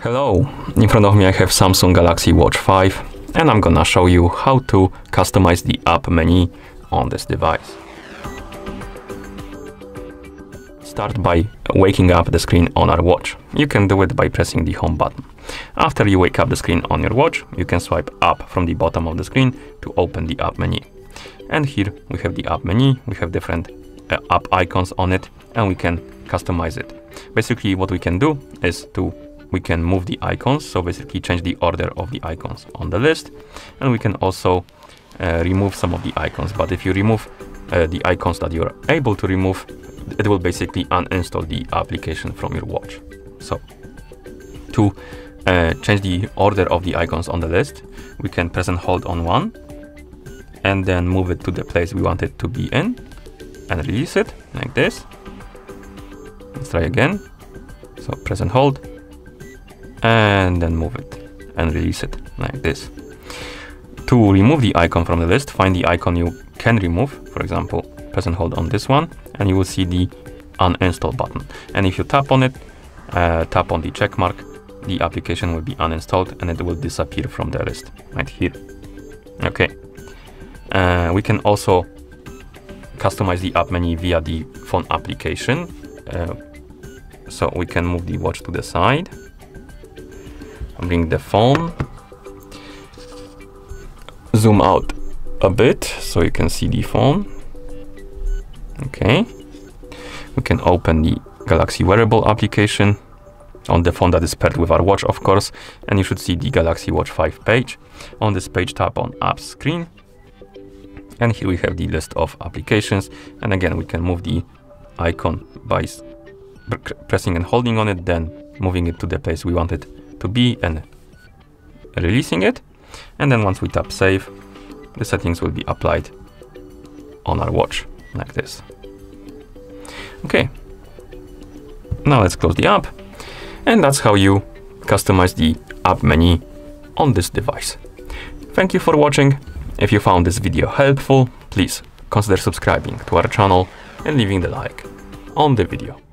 Hello, in front of me I have Samsung Galaxy Watch 5 and I'm gonna show you how to customize the app menu on this device. Start by waking up the screen on our watch. You can do it by pressing the home button. After you wake up the screen on your watch, you can swipe up from the bottom of the screen to open the app menu. And here we have the app menu, we have different app icons on it and we can customize it. Basically what we can do is we can move the icons, so basically change the order of the icons on the list, and we can also remove some of the icons. But if you remove the icons that you're able to remove, it will basically uninstall the application from your watch. So to change the order of the icons on the list, we can press and hold on one and then move it to the place we want it to be in and release it like this. Let's try again. So press and hold, and then move it and release it like this. To remove the icon from the list, find the icon you can remove. For example, press and hold on this one and you will see the uninstall button, and if you tap on it, tap on the check mark, the application will be uninstalled and it will disappear from the list right here. Okay, we can also customize the app menu via the phone application, so we can move the watch to the side, bring the phone, zoom out a bit so you can see the phone. Okay, we can open the Galaxy Wearable application on the phone that is paired with our watch, of course, and you should see the Galaxy Watch 5 page. On this page, tap on app screen and here we have the list of applications, and again we can move the icon by pressing and holding on it, then moving it to the place we want it to be and releasing it. And then once we tap save, the settings will be applied on our watch like this. Okay, now let's close the app, and that's how you customize the app menu on this device. Thank you for watching. If you found this video helpful, please consider subscribing to our channel and leaving the like on the video.